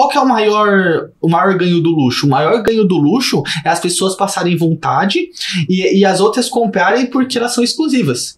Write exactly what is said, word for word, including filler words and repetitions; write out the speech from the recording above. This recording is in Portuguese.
Qual que é o maior, o maior ganho do luxo? O maior ganho do luxo é as pessoas passarem vontade e, e as outras comprarem porque elas são exclusivas.